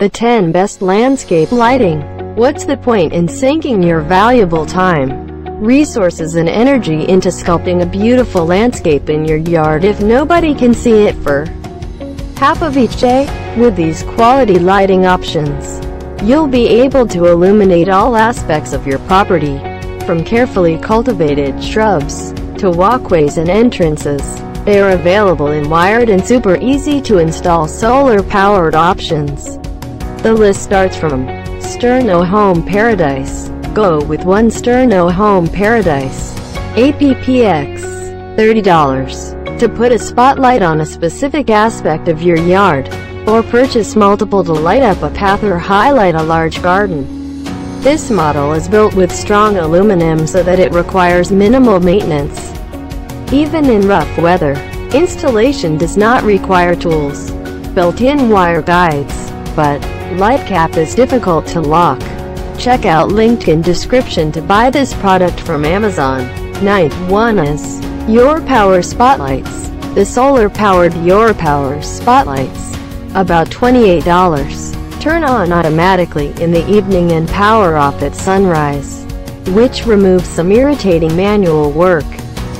The 10 Best Landscape Lighting. What's the point in sinking your valuable time, resources and energy into sculpting a beautiful landscape in your yard if nobody can see it for half of each day? With these quality lighting options, you'll be able to illuminate all aspects of your property, from carefully cultivated shrubs to walkways and entrances. They are available in wired and super easy to install solar-powered options. The list starts from Sterno Home Paradise. Go with one Sterno Home Paradise. APPX $30 to put a spotlight on a specific aspect of your yard, or purchase multiple to light up a path or highlight a large garden. This model is built with strong aluminum so that it requires minimal maintenance. Even in rough weather, installation does not require tools, built-in wire guides, but light cap is difficult to lock. Check out linked in description to buy this product from Amazon. Ninth one is Urpower Spotlights. The solar-powered Urpower Spotlights, about $28, turn on automatically in the evening and power off at sunrise, which removes some irritating manual work.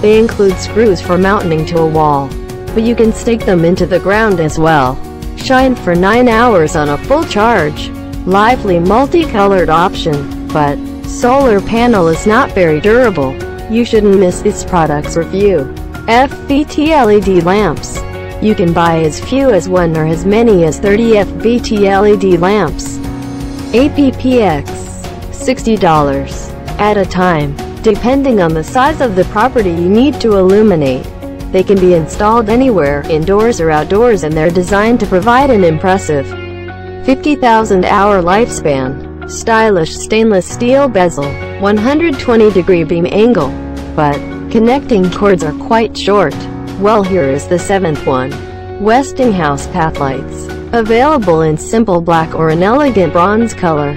They include screws for mounting to a wall, but you can stake them into the ground as well. Shine for 9 hours on a full charge. Lively multicolored option, but solar panel is not very durable. You shouldn't miss this product's review. FVTLED lamps. You can buy as few as 1 or as many as 30 FVTLED lamps. APPX $60 at a time, depending on the size of the property you need to illuminate. They can be installed anywhere, indoors or outdoors, and they're designed to provide an impressive 50,000-hour lifespan. Stylish stainless steel bezel, 120-degree beam angle, but connecting cords are quite short. Well, here is the 7th one. Westinghouse Pathlights. Available in simple black or an elegant bronze color.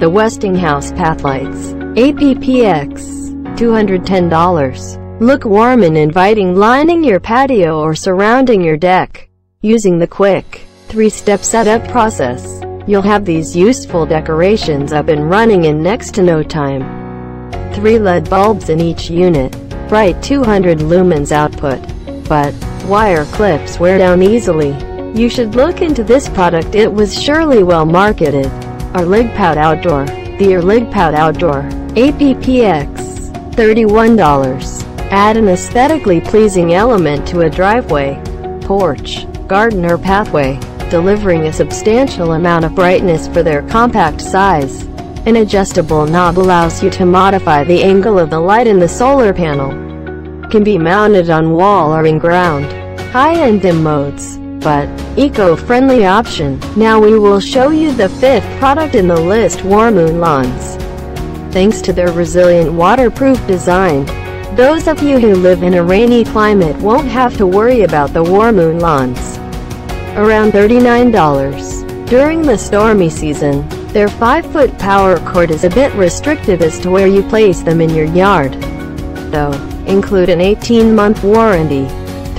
The Westinghouse Pathlights, APPX $210. Look warm and inviting lining your patio or surrounding your deck. Using the quick 3-step setup process, you'll have these useful decorations up and running in next to no time. 3 LED bulbs in each unit, bright 200 lumens output, but wire clips wear down easily. You should look into this product, it was surely well marketed. Erligpowht Outdoor. The Erligpowht Outdoor, APPX $31. Add an aesthetically pleasing element to a driveway, porch, garden or pathway, delivering a substantial amount of brightness for their compact size. An adjustable knob allows you to modify the angle of the light in the solar panel. Can be mounted on wall or in ground. High-end dim modes, but eco-friendly option. Now we will show you the 5th product in the list, Warmoon Lawns. Thanks to their resilient waterproof design, those of you who live in a rainy climate won't have to worry about the Warmoon Lawns. Around $39. During the stormy season, their 5-foot power cord is a bit restrictive as to where you place them in your yard, though include an 18-month warranty.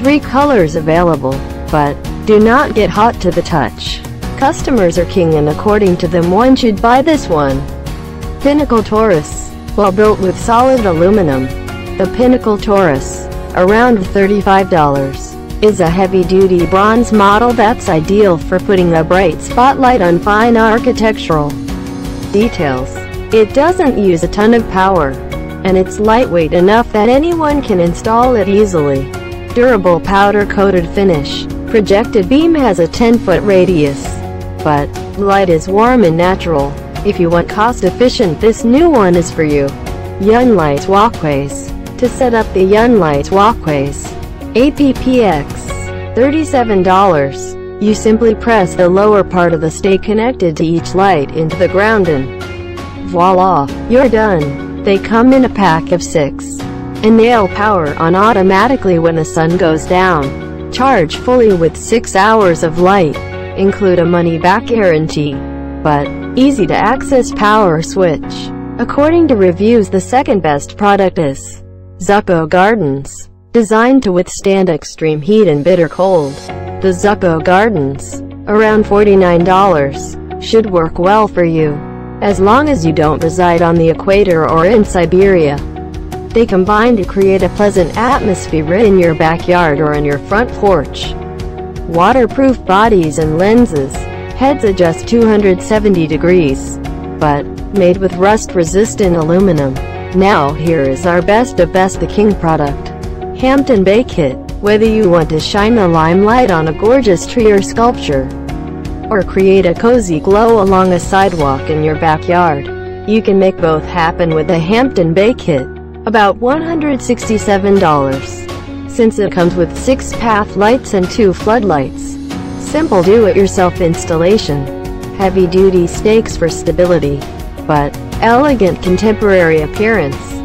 3 colors available, but do not get hot to the touch. Customers are king, and according to them one should buy this one. Pinnacle Taurus. Well built with solid aluminum, the Pinnacle Taurus, around $35, is a heavy-duty bronze model that's ideal for putting a bright spotlight on fine architectural details. It doesn't use a ton of power, and it's lightweight enough that anyone can install it easily. Durable powder-coated finish. Projected beam has a 10-foot radius, but light is warm and natural. If you want cost-efficient, this new one is for you. Yunlights Walkways. To set up the Yunlights Walkways, APPX $37, you simply press the lower part of the stake connected to each light into the ground and voila, you're done. They come in a pack of 6, and they'll power on automatically when the sun goes down. Charge fully with 6 hours of light. Include a money-back guarantee, but easy-to-access power switch. According to reviews, the 2nd best product is Zuckeo Gardens. Designed to withstand extreme heat and bitter cold, the Zuckeo Gardens, around $49, should work well for you, as long as you don't reside on the equator or in Siberia. They combine to create a pleasant atmosphere in your backyard or in your front porch. Waterproof bodies and lenses, heads adjust 270 degrees, but made with rust-resistant aluminum. Now here is our best of best, the King product, Hampton Bay Kit. Whether you want to shine the limelight on a gorgeous tree or sculpture, or create a cozy glow along a sidewalk in your backyard, you can make both happen with a Hampton Bay Kit, about $167, since it comes with 6 path lights and 2 floodlights. Simple do-it-yourself installation, heavy-duty stakes for stability, but elegant contemporary appearance.